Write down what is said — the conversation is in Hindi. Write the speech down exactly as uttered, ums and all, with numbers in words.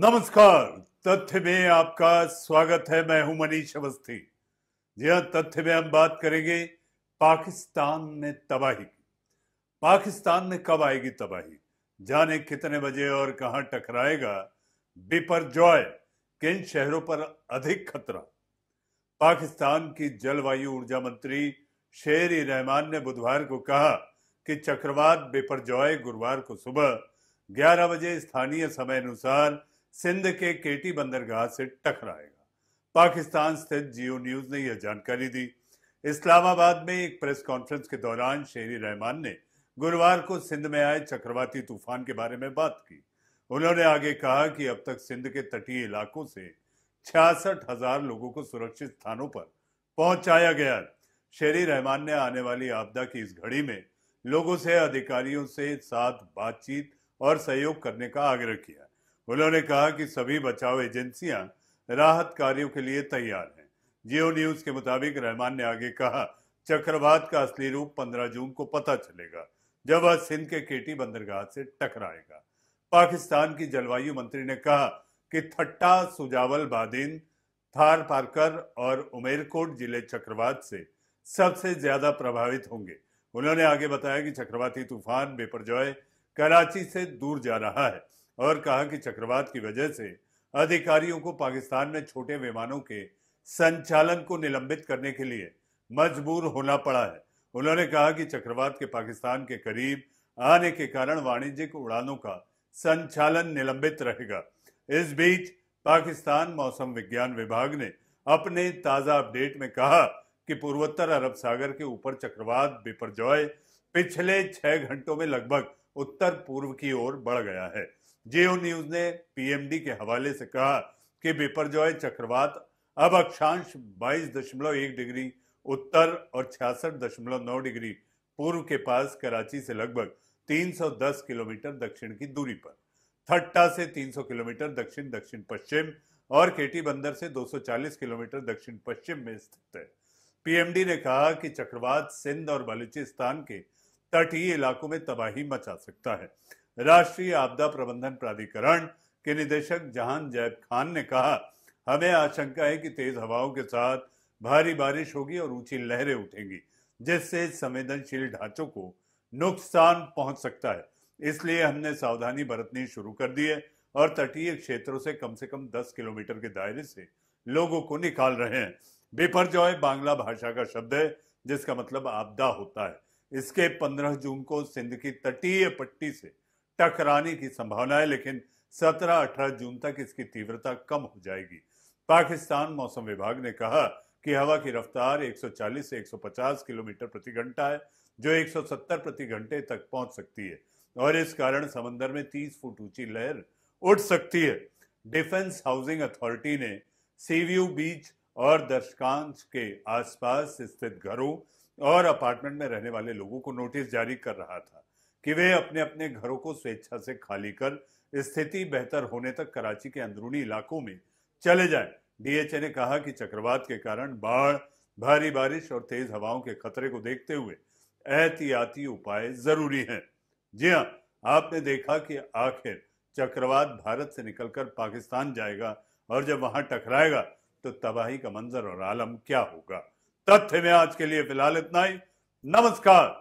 नमस्कार, तथ्य में आपका स्वागत है। मैं हूं मनीष अवस्थी। जी हां, तथ्य में हम बात करेंगे पाकिस्तान में तबाही की। पाकिस्तान में कब आएगी तबाही, जाने कितने बजे और कहां टकराएगा बिपरजॉय, किन शहरों पर अधिक खतरा। पाकिस्तान की जलवायु ऊर्जा मंत्री शेरी रहमान ने बुधवार को कहा कि चक्रवात बिपरजॉय गुरुवार को सुबह ग्यारह बजे स्थानीय समय अनुसार सिंध के केटी बंदरगाह से टकराएगा। पाकिस्तान स्थित जियो न्यूज ने यह जानकारी दी। इस्लामाबाद में एक प्रेस कॉन्फ्रेंस के दौरान शेरी रहमान ने गुरुवार को सिंध में आए चक्रवाती तूफान के बारे में बात की। उन्होंने आगे कहा कि अब तक सिंध के तटीय इलाकों से छियासठ हजार लोगों को सुरक्षित स्थानों पर पहुंचाया गया। शेरी रहमान ने आने वाली आपदा की इस घड़ी में लोगों से अधिकारियों से साथ बातचीत और सहयोग करने का आग्रह किया। उन्होंने कहा कि सभी बचाव एजेंसियां राहत कार्यों के लिए तैयार हैं। जियो न्यूज के मुताबिक रहमान ने आगे कहा, चक्रवात का असली रूप पंद्रह जून को पता चलेगा, जब वह सिंध के केटी बंदरगाह से टकराएगा। पाकिस्तान की जलवायु मंत्री ने कहा कि थट्टा, सुजावल, बादिन, थार पारकर और उमेरकोट जिले चक्रवात से सबसे ज्यादा प्रभावित होंगे। उन्होंने आगे बताया कि चक्रवाती तूफान बिपरजॉय कराची से दूर जा रहा है और कहा कि चक्रवात की वजह से अधिकारियों को पाकिस्तान में छोटे विमानों के संचालन को निलंबित करने के लिए मजबूर होना पड़ा है। उन्होंने कहा कि चक्रवात के पाकिस्तान के करीब आने के कारण वाणिज्यिक उड़ानों का संचालन निलंबित रहेगा। इस बीच पाकिस्तान मौसम विज्ञान विभाग ने अपने ताज़ा अपडेट में कहा कि पूर्वोत्तर अरब सागर के ऊपर चक्रवात बिपरजॉय पिछले छह घंटों में लगभग उत्तर पूर्व की ओर बढ़ गया है। जियो न्यूज ने पीएमडी के हवाले से कहा कि बिपरजॉय चक्रवात अब अक्षांश बाईस दशमलव एक डिग्री उत्तर और छियासठ दशमलव नौ डिग्री पूर्व के पास कराची से लगभग तीन सौ दस किलोमीटर दक्षिण की दूरी पर, थट्टा से तीन सौ किलोमीटर दक्षिण दक्षिण पश्चिम और केटी बंदर से दो सौ चालीस किलोमीटर दक्षिण पश्चिम में स्थित है। पीएमडी ने कहा कि चक्रवात सिंध और बलूचिस्तान के तटीय इलाकों में तबाही मचा सकता है। राष्ट्रीय आपदा प्रबंधन प्राधिकरण के निदेशक जहान जैब खान ने कहा, हमें आशंका है कि तेज हवाओं के साथ भारी बारिश होगी और ऊंची लहरें उठेंगी, जिससे संवेदनशील ढांचों को नुकसान पहुंच सकता है। इसलिए हमने सावधानी बरतनी शुरू कर दी है और तटीय क्षेत्रों से कम से कम दस किलोमीटर के दायरे से लोगों को निकाल रहे हैं। बिपरजॉय बांग्ला भाषा का शब्द है, जिसका मतलब आपदा होता है। इसके पंद्रह जून को सिंध की तटीय पट्टी से टकराने की संभावना है, लेकिन सत्रह अठारह जून तक इसकी तीव्रता कम हो जाएगी। पाकिस्तान मौसम विभाग ने कहा कि हवा की रफ्तार एक सौ चालीस से एक सौ पचास किलोमीटर प्रति घंटा है, जो एक सौ सत्तर प्रति घंटे तक पहुंच सकती है और इस कारण समंदर में तीस फुट ऊंची लहर उठ सकती है। डिफेंस हाउसिंग अथॉरिटी ने सीव्यू बीच और दशकांश के आसपास स्थित घरों और अपार्टमेंट में रहने वाले लोगों को नोटिस जारी कर रहा था कि वे अपने अपने घरों को स्वेच्छा से खाली कर स्थिति बेहतर होने तक कराची के अंदरूनी इलाकों में चले जाएं। डीएचए ने कहा कि चक्रवात के कारण बाढ़, भारी बारिश और तेज हवाओं के खतरे को देखते हुए एहतियाती उपाय जरूरी हैं। जी हाँ, आपने देखा कि आखिर चक्रवात भारत से निकलकर पाकिस्तान जाएगा और जब वहां टकराएगा तो तबाही का मंजर और आलम क्या होगा। तथ्य में आज के लिए फिलहाल इतना ही। नमस्कार।